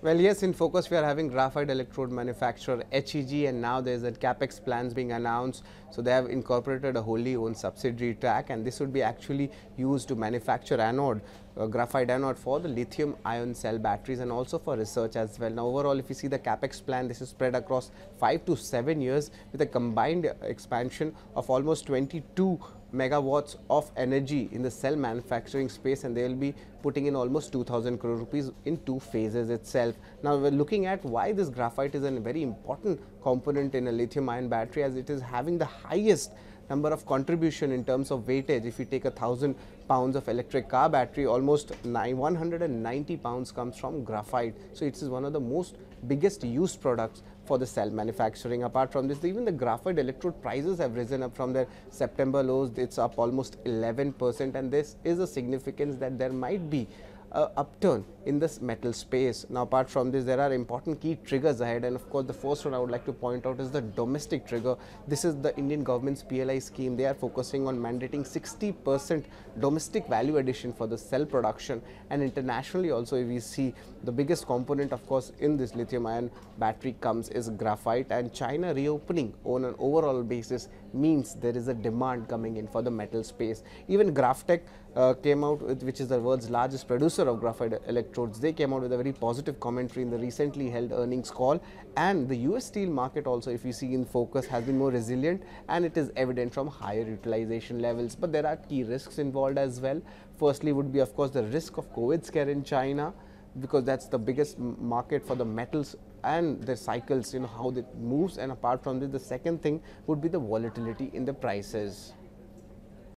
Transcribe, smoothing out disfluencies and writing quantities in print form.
Well, yes, in focus we are having graphite electrode manufacturer HEG, and now there is a capex plans being announced. So they have incorporated a wholly owned subsidiary track, and this would be actually used to manufacture anode, graphite anode for the lithium ion cell batteries and also for research as well. Now overall, if you see the capex plan, this is spread across 5 to 7 years with a combined expansion of almost 22 megawatts of energy in the cell manufacturing space, and they will be putting in almost 2,000 crore rupees in 2 phases itself. Now we're looking at why this graphite is a very important component in a lithium ion battery, as it is having the highest number of contribution in terms of weightage. If you take 1,000 pounds of electric car battery, almost 190 pounds comes from graphite. So it is one of the most biggest used products for the cell manufacturing. Apart from this, even the graphite electrode prices have risen up from their September lows. It's up almost 11%, and this is a significance that there might be an upturn in this metal space. Now apart from this, there are important key triggers ahead, and of course the first one I would like to point out is the domestic trigger. This is the Indian government's PLI scheme. They are focusing on mandating 60% domestic value addition for the cell production, and internationally also we see the biggest component of course in this lithium ion battery comes is graphite, and China reopening on an overall basis means there is a demand coming in for the metal space. Even GrafTech came out with, which is the world's largest producer of graphite electrodes, they came out with a very positive commentary in the recently held earnings call, and the US steel market also, if you see in focus, has been more resilient, and it is evident from higher utilization levels. But there are key risks involved as well. Firstly would be of course the risk of COVID scare in China, because that's the biggest market for the metals and their cycles, you know, how it moves. And apart from this, the second thing would be the volatility in the prices.